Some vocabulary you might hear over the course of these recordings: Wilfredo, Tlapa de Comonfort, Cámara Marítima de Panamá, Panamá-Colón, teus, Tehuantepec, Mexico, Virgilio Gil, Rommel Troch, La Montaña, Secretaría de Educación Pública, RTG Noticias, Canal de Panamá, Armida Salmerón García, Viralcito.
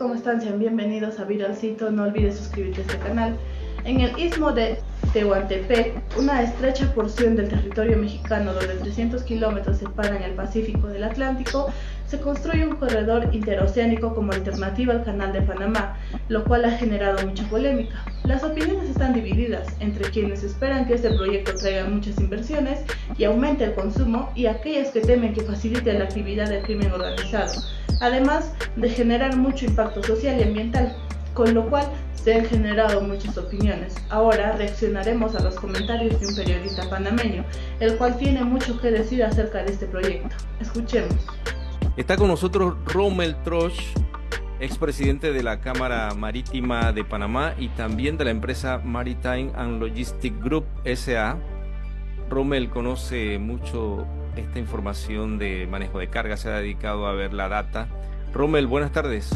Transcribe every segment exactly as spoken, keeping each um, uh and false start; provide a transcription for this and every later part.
¿cómo están? Sean bienvenidos a Viralcito. No olvides suscribirte a este canal. En el istmo de Tehuantepec, una estrecha porción del territorio mexicano donde trescientos kilómetros separan el Pacífico del Atlántico, se construye un corredor interoceánico como alternativa al Canal de Panamá, lo cual ha generado mucha polémica. Las opiniones están divididas entre quienes esperan que este proyecto traiga muchas inversiones y aumente el consumo, y aquellos que temen que facilite la actividad del crimen organizado, además de generar mucho impacto social y ambiental, con lo cual se han generado muchas opiniones. Ahora reaccionaremos a los comentarios de un periodista panameño, el cual tiene mucho que decir acerca de este proyecto. Escuchemos. Está con nosotros Rommel Troch, expresidente de la Cámara Marítima de Panamá y también de la empresa Maritime and Logistic Group S A Rommel conoce mucho esta información de manejo de carga, se ha dedicado a ver la data. Rommel, buenas tardes.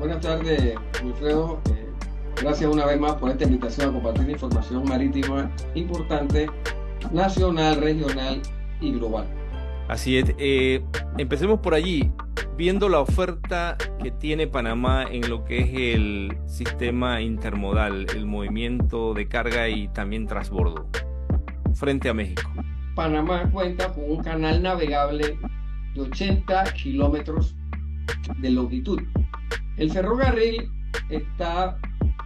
Buenas tardes, Wilfredo. Eh, gracias una vez más por esta invitación a compartir información marítima importante, nacional, regional y global. Así es. Eh, empecemos por allí, viendo la oferta que tiene Panamá en lo que es el sistema intermodal, el movimiento de carga y también transbordo, frente a México. Panamá cuenta con un canal navegable de ochenta kilómetros de longitud. El ferrocarril está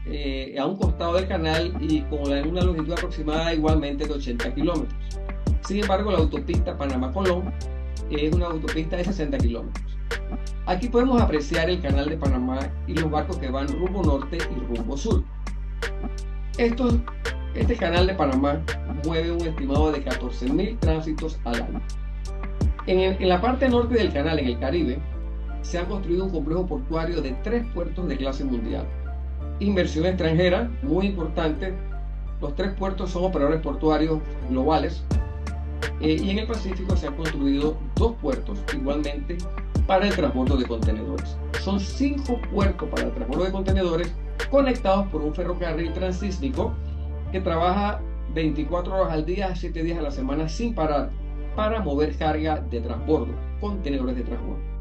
eh, a un costado del canal y con una longitud aproximada igualmente de ochenta kilómetros. Sin embargo, la autopista Panamá-Colón es una autopista de sesenta kilómetros. Aquí podemos apreciar el canal de Panamá y los barcos que van rumbo norte y rumbo sur. Estos, este canal de Panamá mueve un estimado de catorce mil tránsitos al año. En, el, en la parte norte del canal, en el Caribe, se ha construido un complejo portuario de tres puertos de clase mundial. Inversión extranjera, muy importante. Los tres puertos son operadores portuarios globales. Eh, y en el Pacífico se han construido dos puertos, igualmente, para el transporte de contenedores. Son cinco puertos para el transporte de contenedores conectados por un ferrocarril transísmico que trabaja veinticuatro horas al día, siete días a la semana, sin parar, para mover carga de transbordo, contenedores de transbordo.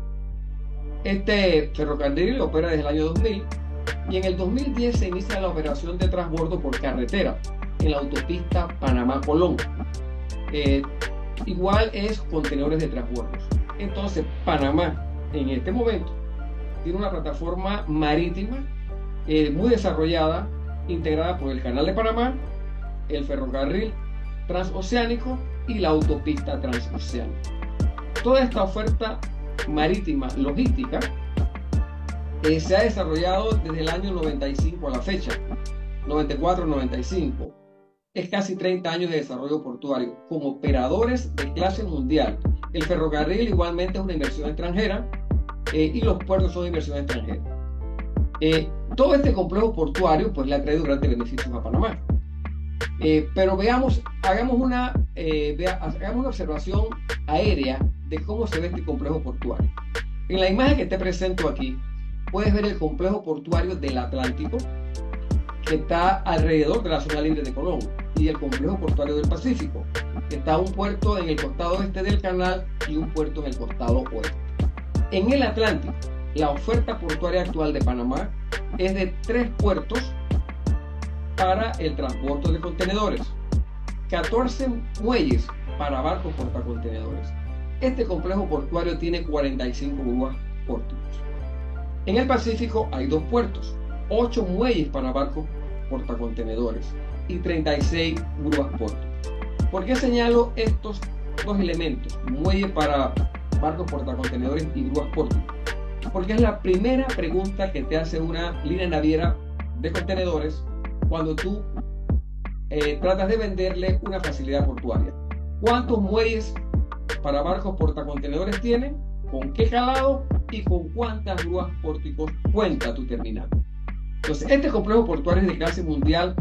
Este ferrocarril opera desde el año dos mil y en el dos mil diez se inicia la operación de transbordo por carretera en la autopista Panamá-Colón. Eh, igual es contenedores de transbordos. Entonces, Panamá en este momento tiene una plataforma marítima eh, muy desarrollada, integrada por el Canal de Panamá, el ferrocarril transoceánico y la autopista transoceánica. Toda esta oferta marítima logística eh, se ha desarrollado desde el año noventa y cinco a la fecha, noventa y cuatro noventa y cinco. Es casi treinta años de desarrollo portuario con operadores de clase mundial. El ferrocarril igualmente es una inversión extranjera eh, y los puertos son inversión extranjera. Eh, todo este complejo portuario pues le ha traído grandes beneficios a Panamá. Eh, pero veamos, hagamos una, eh, vea, hagamos una observación aérea de cómo se ve este complejo portuario. En la imagen que te presento aquí, puedes ver el complejo portuario del Atlántico, que está alrededor de la zona libre de Colón, y el complejo portuario del Pacífico, que está un puerto en el costado este del canal y un puerto en el costado oeste. En el Atlántico, la oferta portuaria actual de Panamá es de tres puertos para el transporte de contenedores, catorce muelles para barcos portacontenedores. Este complejo portuario tiene cuarenta y cinco grúas por turno. En el Pacífico hay dos puertos, ocho muelles para barcos portacontenedores y treinta y seis grúas por turno. ¿Por qué señalo estos dos elementos, muelle para barcos portacontenedores y grúas por turno? Porque es la primera pregunta que te hace una línea naviera de contenedores cuando tú eh, tratas de venderle una facilidad portuaria. ¿Cuántos muelles para barcos portacontenedores tienen, con qué calado y con cuántas grúas pórticos cuenta tu terminal? Entonces, este complejo portuario de clase mundial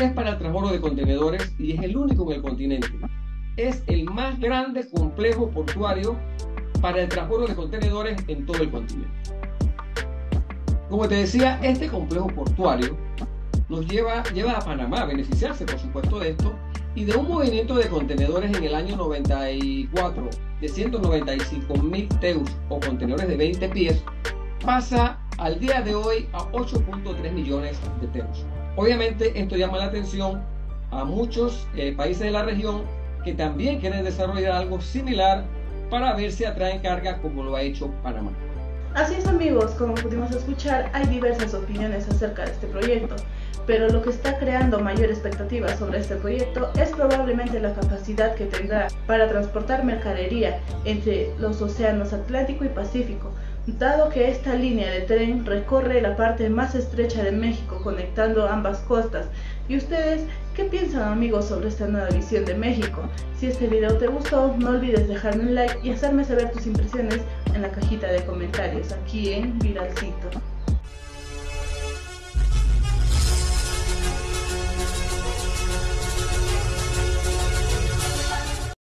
es para el transbordo de contenedores y es el único en el continente. Es el más grande complejo portuario para el transbordo de contenedores en todo el continente. Como te decía, este complejo portuario nos lleva, lleva a Panamá a beneficiarse, por supuesto, de esto y de un movimiento de contenedores en el año noventa y cuatro de ciento noventa y cinco mil teus o contenedores de veinte pies pasa al día de hoy a ocho punto tres millones de teus. Obviamente esto llama la atención a muchos eh, países de la región que también quieren desarrollar algo similar para ver si atraen carga como lo ha hecho Panamá. Así es, amigos, como pudimos escuchar, hay diversas opiniones acerca de este proyecto, pero lo que está creando mayor expectativa sobre este proyecto es probablemente la capacidad que tendrá para transportar mercadería entre los océanos Atlántico y Pacífico, dado que esta línea de tren recorre la parte más estrecha de México, conectando ambas costas. ¿Y ustedes qué piensan, amigos, sobre esta nueva visión de México? Si este video te gustó, no olvides dejarme un like y hacerme saber tus impresiones en la cajita de comentarios aquí en Viralcito.